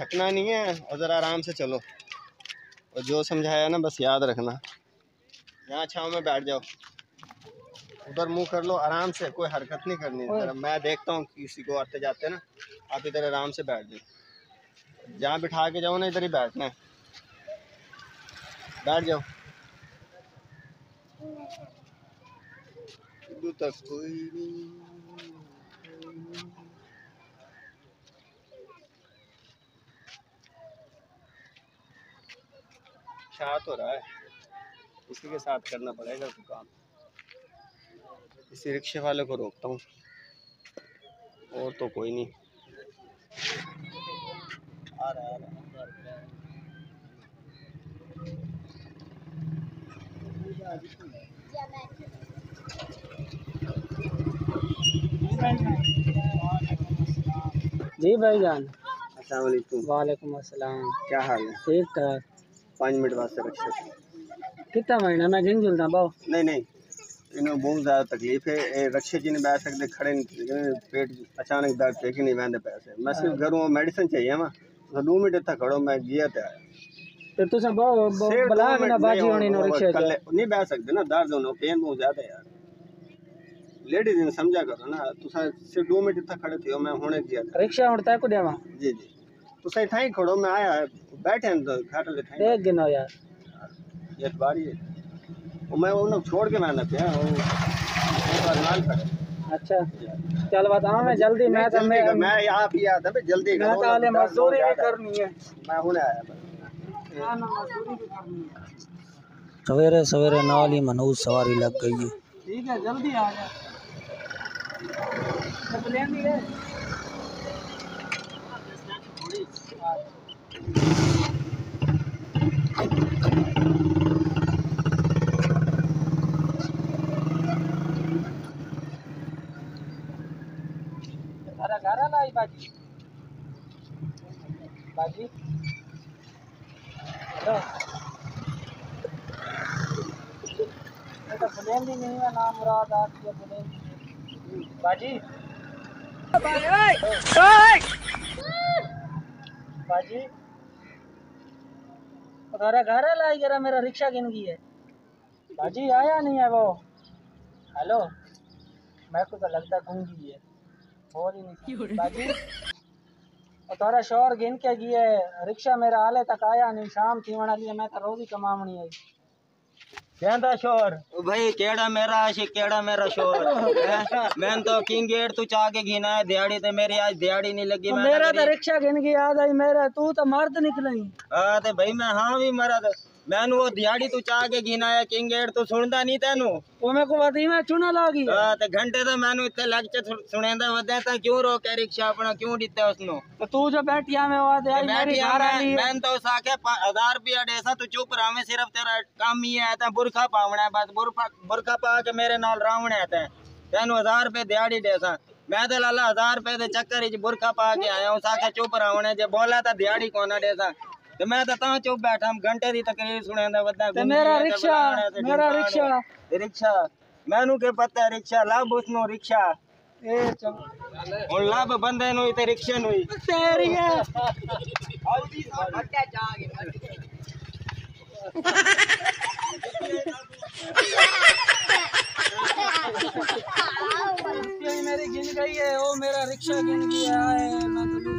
थकना नहीं है और ज़रा आराम से चलो, और जो समझाया ना बस याद रखना। यहाँ छाँव में बैठ जाओ, उधर मुंह कर लो आराम से, कोई हरकत नहीं करनी है। मैं देखता हूँ किसी को आते जाते ना, आप इधर आराम से बैठ जाओ, जहाँ बिठा के जाओ ना इधर ही बैठना है, बैठ जाओ। दूर तक कोई नहीं, छात हो रहा है, इसी के साथ करना पड़ेगा तो काम। इसी रिक्शे वाले को रोकता हूँ, और तो कोई नहीं आ रहा है। जी भाईजान, अस्सलाम वालेकुम। वालेकुम अस्सलाम, क्या हाल है? ठीक ठाक। 5 मिनट बाद से रिक्शा कितना महीना मैं झिंग झुलता बाओ। नहीं, इन्होंने बहुत ज़्यादा तकलीफ है, रक्षे जी नहीं बैठ सकते, खड़े नहीं, पेट अचानक दर्द है कि नहीं बहते पैसे। मैं सिर्फ घर हूँ, मेडिसिन चाहिए वहाँ, तो 2 मिनट तक खड़ो मैं गया था। तो सब बला ना बाजी होनी ना, रक्षे नहीं बैठ सकते ना, दर्द होना, पेन बहुत ज़्यादा है यार। लेडीज ने समझा करो ना, तुसा सिर्फ 2 मिनट तक खड़े थे, मैं होने गया था। रिक्शा उठता है को देवा जी, तुसा इतना ही खड़ो, मैं आया बैठे घाट लेना यार, ये बारी है मैं उन्हें छोड़ के मेहनत है। अच्छा चल बात हाँ, मैं जल्दी मैं आप ही आता है जल्दी मजदूरी भी करनी है, मैं हूँ आया मजदूरी भी करनी है। सवेरे सवेरे नाल ही मनहूस सवारी लग गई है। ठीक है जल्दी आ जाए। बाजी बाजी तो बुलेंदी नहीं है नाम मुराद आपकी बुलेंदी बाजी बाजी घरा घरा लाई जरा, मेरा रिक्शा गिन गई है बाजी, आया नहीं है वो। हेलो, मैं को तो लगता गूंगी है और ही नहीं बाजी, और तारा शोर गिन के गया है, रिक्शा मेरा हाले तक आया नहीं, शाम थी वाली है, मैं तो रोज ही कमावनी आई। कहंदा शोर ओ भाई केड़ा मेरा आशिक, केड़ा मेरा शोर मैंने तो किंग गेट तू चा के गिना है दिहाड़ी, ते मेरी आज दिहाड़ी नहीं लगी, मैं मेरा तो रिक्शा गिन के याद आई मेरा, तू तो मर्द निकलई। हां ते भाई मैं हां भी मर्द, मैंने वो दिहाड़ी तू चाह के गिना है, किंग गेट तू सुनदा नहीं तेनू, वो मैं को वादी मैं चुना लागी। हां ते घंटे तो मैंने इतने लगे सुनेंदा वदा, ता क्यों रोके रिक्शा अपना क्यों दिते उसनो, तो तू जो बैठिया में वादे आई मेरी नारानी, मैंने तो साके 1000 रुपया देसा, तू चुप रामे, सिर्फ तेरा काम ही है ता बुरखा पावना है, बस बुरखा पा के मेरे नाल रावणा है, ता तेनू 1000 रुपये दिहाड़ी देसा, मैं तो लाला 1000 रुपये दे चक्कर इच बुरखा पा के आया हूं, साके चुप रावणा, जे बोला ता दिहाड़ी कोना देसा, तो मैं तो ता चुप बैठा, हम घंटे दी तकरीर सुनेंदा वदा, ते मेरा रिक्शा मैनू के पता है, रिक्शा लाभ उसनो रिक्शा ए हुन लाभ बंदे नु इते रिक्शा नु तेरी है हल्दी सा हटे जागे मेरी गिन गई है, ओ मेरा रिक्शा गिन गया है, मैं तो